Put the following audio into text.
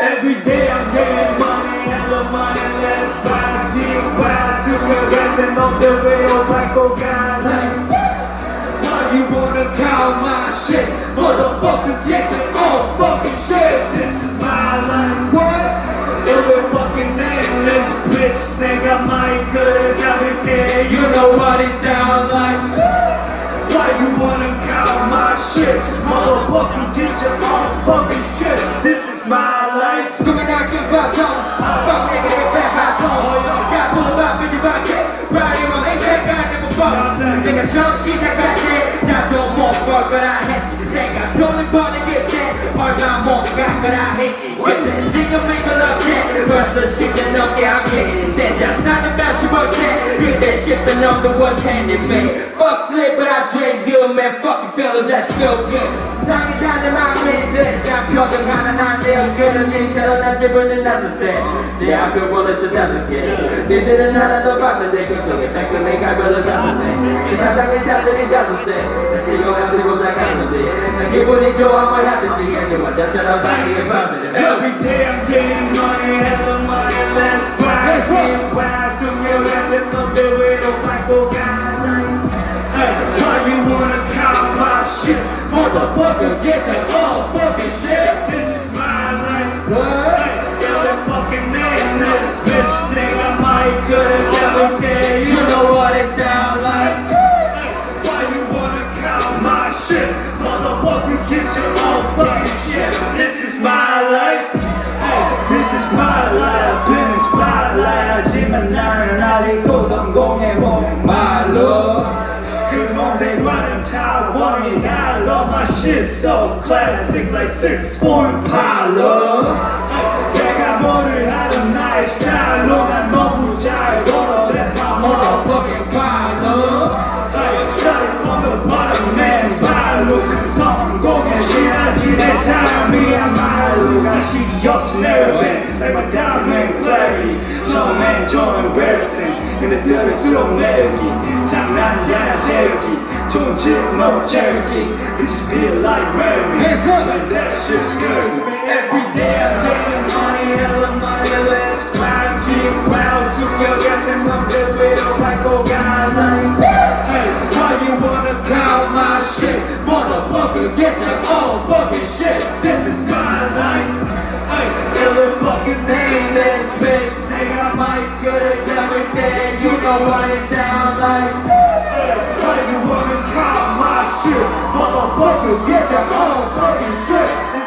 Every day I'm getting money, I love money, let's buy, deal, buy, super renting off the real Michael guy, like, why you wanna count my shit, motherfucker, get your own fucking shit, this is my life, what, in the fucking name, this bitch, nigga, my good, every day, you know what it sounds like, why you wanna count my shit, motherfucker, get your own fucking shit, this is my life. I'm fucking making it back by phone. Got full of about 55K. Riding my ain't that guy never fucked. Nigga jump, she got back there. Now don't want fuck, but I hate you. Say I don't want to get that. Or not want fuck, but I hate you. Get that jigger, make her love that. Rush the shit that up, yeah, I'm getting that. Just not about you, but that. Get that shit that up, the what's handed me. Fuck slick, but I drink good, man. Fuck you fellas, that's feel good. Sign it down to my minute. Every day I'm getting money, hella money, let's buy, get wild, soon you're wrapping up the way to Michael Gallen. Why you wanna count my shit, motherfucker, get your own fucking shit. This is my life, been inspired by Gemini and all it goes, I'm going home, my love. Good mom, they running child, worrying, I love my shit, so classic like 6 foreign pilot. Yeah, got motored out of nice style, know that mumble jive, roll up, that's my motherfucking pilot. Like, started from the bottom, man, pilot, cause I'm going, shit, that's how me, I'm my look, I she yucks never been. Like my diamond clarity, John man, John embarrassing. In the dirty slow Cherokee, 장난 야야 Cherokee, 좋은 집 no Cherokee. Bitches be like Mary, like that shit's scary. Every day I'm taking money, hella money, let's grind, keep wild, super rapping up the little Michael guy like, hey, why you wanna count my shit, motherfucker, get your own fucking shit. This is my life. Fucking name this bitch, nigga, my good at everything, you know what it sounds like. Why you wanna count my shit, motherfucker, get your own fucking shit.